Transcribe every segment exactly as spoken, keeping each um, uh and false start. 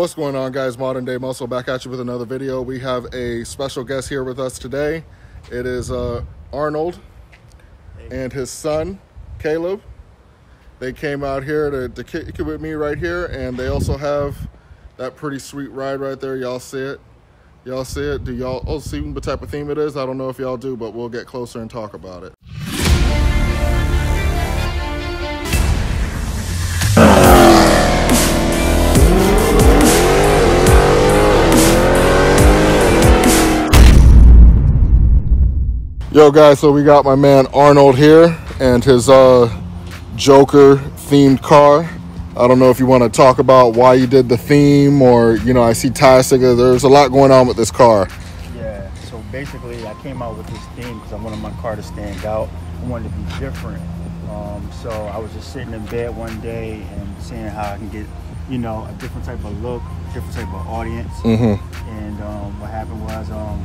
What's going on, guys? Modern Day Muscle back at you with another video. We have a special guest here with us today. It is uh, Arnold and his son, Caleb. They came out here to, to kick it with me right here, and they also have that pretty sweet ride right there. Y'all see it? Y'all see it? Do y'all oh, see what type of theme it is? I don't know if y'all do, but we'll get closer and talk about it. Yo guys, so we got my man Arnold here and his uh, Joker themed car. I don't know if you want to talk about why you did the theme, or, you know, I see Ty Sigga. There's a lot going on with this car. Yeah, so basically I came out with this theme because I wanted my car to stand out. I wanted to be different. Um, so I was just sitting in bed one day and seeing how I can get, you know, a different type of look, different type of audience. Mm-hmm. And um, what happened was... Um,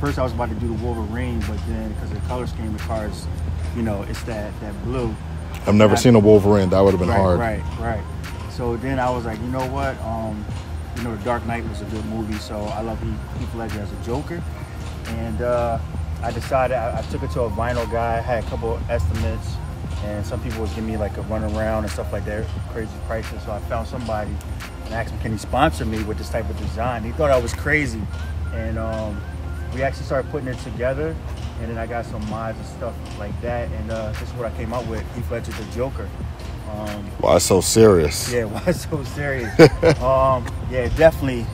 First, I was about to do the Wolverine, but then because the color scheme of the car is, you know, it's that, that blue. I've never I, seen a Wolverine. That would have been right, hard. Right, right. So then I was like, you know what? Um, you know, The Dark Knight was a good movie, so I love Heath Ledger as a Joker. And uh, I decided, I, I took it to a vinyl guy. I had a couple of estimates, and some people would give me like a runaround and stuff like that, crazy prices. So I found somebody and asked him, can he sponsor me with this type of design? He thought I was crazy. And... Um, we actually started putting it together, and then I got some mods and stuff like that, and uh, this is what I came up with, Heath Ledger the Joker. Um, why so serious? Yeah, why so serious? um, yeah, definitely,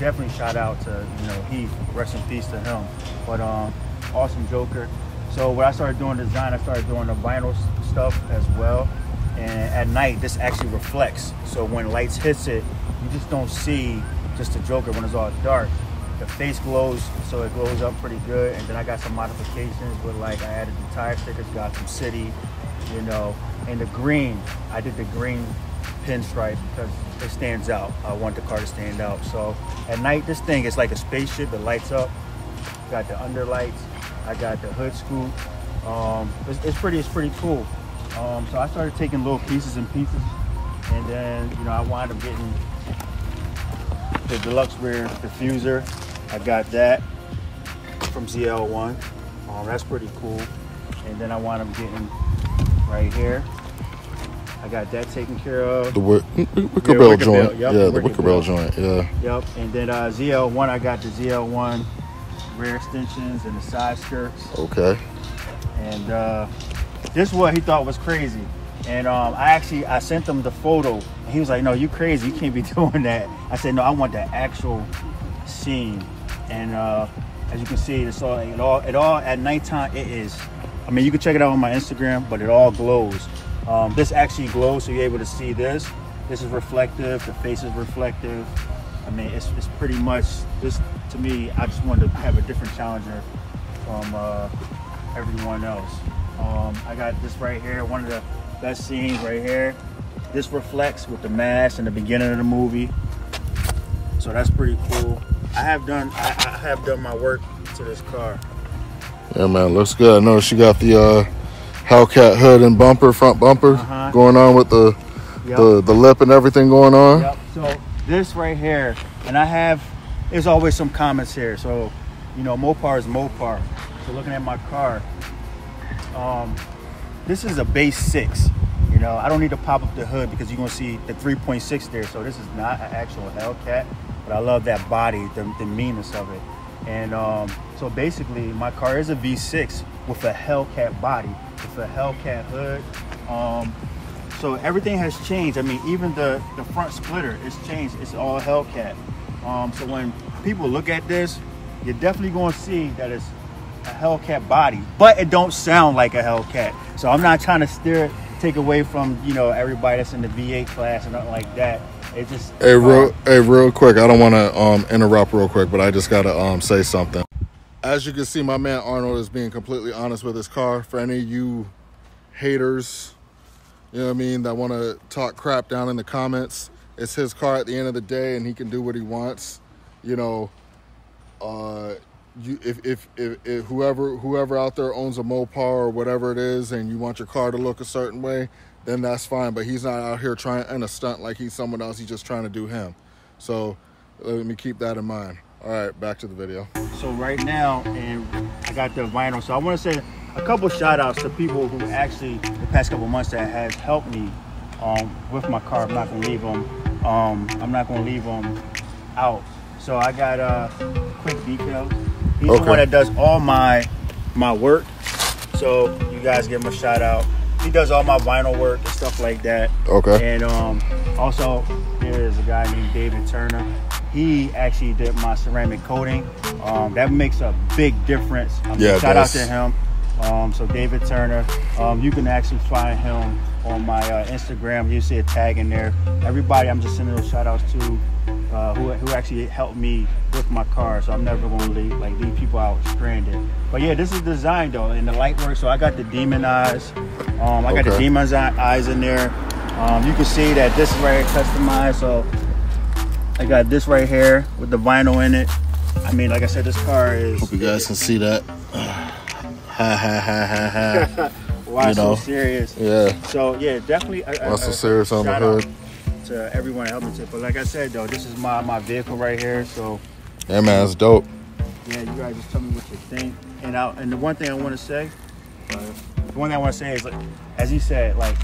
definitely shout out to, you know, Heath, rest in peace to him, but um, awesome Joker. So when I started doing design, I started doing the vinyl stuff as well, and at night, this actually reflects, so when lights hits it, you just don't see just the Joker when it's all dark. The face glows, so it glows up pretty good. And then I got some modifications, but like I added the tire stickers, got some city, you know. And the green, I did the green pinstripe because it stands out. I want the car to stand out. So at night, this thing is like a spaceship. It lights up. Got the underlights. I got the hood scoop. Um, it's, it's pretty. It's pretty cool. Um, so I started taking little pieces and pieces, and then, you know, I wound up getting the deluxe rear diffuser. I got that from Z L one. Um, that's pretty cool. And then I wound up getting right here. I got that taken care of. The wicker, wicker yeah, bell wicker joint. Bell. Yep. Yeah, the wicker, wicker bell. bell joint. Yeah. Yep. And then uh, Z L one, I got the Z L one rear extensions and the side skirts. Okay. And uh, this is what he thought was crazy. And um, I actually, I sent him the photo. He was like, no, you crazy. You can't be doing that. I said, no, I want the actual scene. And uh as you can see, it's all it all it all at nighttime. It is, I mean, you can check it out on my Instagram, but it all glows. Um this actually glows, so you're able to see this. This is reflective, the face is reflective. I mean, it's, it's pretty much this to me. I just wanted to have a different challenger from uh everyone else. um I got this right here, one of the best scenes right here. This reflects with the mask in the beginning of the movie, so that's pretty cool. I have done I, I have done my work to this car. Yeah, man, looks good. I know she got the uh, Hellcat hood and bumper, front bumper, uh-huh. going on with the, yep. the the lip and everything going on. Yep. So this right here, and I have, there's always some comments here. So, you know, Mopar is Mopar. So looking at my car, um, this is a base six. You know, I don't need to pop up the hood because you're gonna see the three point six there. So this is not an actual Hellcat. But I love that body, the, the meanness of it. And um, so basically, my car is a V six with a Hellcat body, with a Hellcat hood. Um, so everything has changed. I mean, even the, the front splitter is changed. It's all Hellcat. Um, so when people look at this, you're definitely going to see that it's a Hellcat body, but it don't sound like a Hellcat. So I'm not trying to steer, take away from, you know, everybody that's in the V eight class and nothing like that. It just, hey, real, hey, real quick, I don't want to um, interrupt real quick, but I just got to um, say something. As you can see, my man Arnold is being completely honest with his car. For any of you haters, you know what I mean, that want to talk crap down in the comments, it's his car at the end of the day, and he can do what he wants. You know, uh, you, if, if, if, if whoever, whoever out there owns a Mopar or whatever it is, and you want your car to look a certain way, then that's fine. But he's not out here trying and a stunt like he's someone else. He's just trying to do him. So let me keep that in mind. All right, back to the video. So right now, and I got the vinyl. So I want to say a couple shout outs to people who actually, the past couple months, that has helped me um, with my car. I'm not going to leave them. Um, I'm not going to leave them out. So I got a uh, Quick Deco. He's okay. The one that does all my my work. So you guys give him a shout out. He does all my vinyl work and stuff like that. Okay. And um, also there is a guy named David Turner. He actually did my ceramic coating. Um, that makes a big difference. I mean, yeah, shout out to him. Um, so David Turner, um, you can actually find him on my uh, Instagram. You see a tag in there. Everybody, I'm just sending those shout outs to uh, who, who actually helped me with my car. So I'm never going to leave, like, leave people out stranded. But yeah, this is design though, and the light work. So I got the demon eyes. Um, I got okay. the demon eyes in there. Um, you can see that this is right here customized. So I got this right here with the vinyl in it. I mean, like I said, this car is... Hope you guys can see that. Ha, ha, ha, ha, ha. Why you so know. serious? Yeah. So, yeah, definitely... Why a, so a, serious on the hood? To everyone helping me. But like I said, though, this is my, my vehicle right here, so... Yeah, man, it's dope. Yeah, you guys just tell me what you think. And I, and the one thing I want to say... Uh, the one thing I want to say is, like, as he said, like...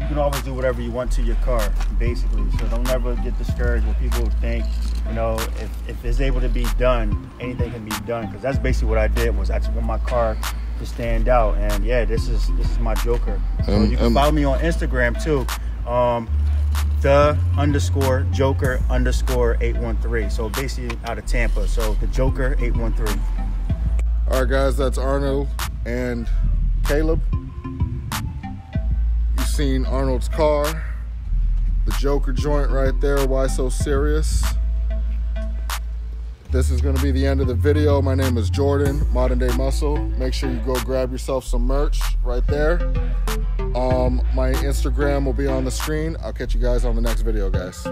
you can always do whatever you want to your car, basically. So don't ever get discouraged when people think, you know, if, if it's able to be done, anything can be done. Because that's basically what I did, was I just want my car to stand out. And yeah, this is this is my joker. So um, you can um, follow me on Instagram too, um, the underscore joker underscore eight one three. So basically out of Tampa. So the joker eight one three. All right, guys, that's Arnold and Caleb. Seen Arnold's car, the Joker joint right there, why so serious. This is going to be the end of the video. My name is Jordan, Modern Day Muscle. Make sure you go grab yourself some merch right there. Um my Instagram will be on the screen. I'll catch you guys on the next video, guys.